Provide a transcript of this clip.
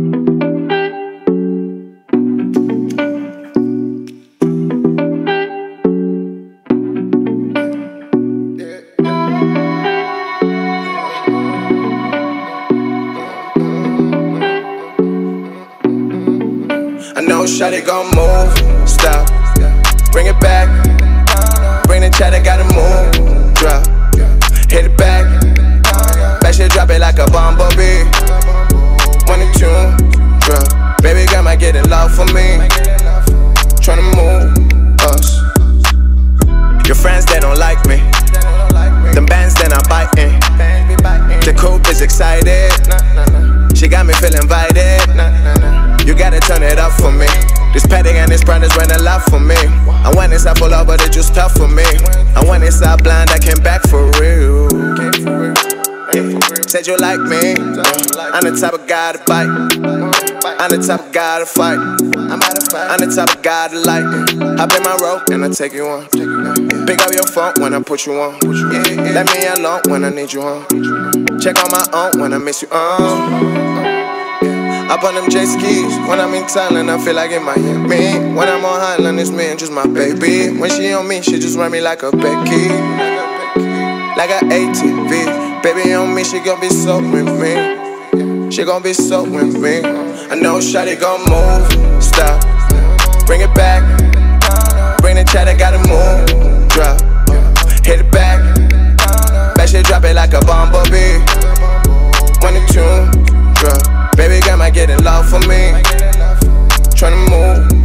I know shawty gon' move, stop, bring it back, bring the chatter, gotta move, drop, hit it back, back shit drop it like a bomb, baby, 1 and 2, drop, baby girl might get it love for me, tryna move us, your friends they don't like me, them bands they not biting, the coupe is excited, she got me feeling invited, you gotta turn it up for me. This padding and this brand is running a lot for me. I went inside full out, but it just tough for me. I went inside blind, I came back for real. Yeah. Said you like me. I'm the type of guy to bite. I'm the type of guy to fight. I'm the type of guy to like. Hop in my rope and I take you on. Pick up your phone when I put you on. Let me alone when I need you on. Check on my own when I miss you on. Up on them jet skis, when I'm in Thailand, I feel like in Miami. When I'm on Highland, it's me and just my baby. When she on me, she just run me like a Becky, like a ATV. Baby on me, she gon' be soaked with me. She gon' be soaked with me. I know shawty gon' move, stop, bring it back, bring the chatter, gotta move, drop, hit it back, back shit drop it like a bomb, baby. 1 and 2, drop. Baby girl might get in love for me, tryna move.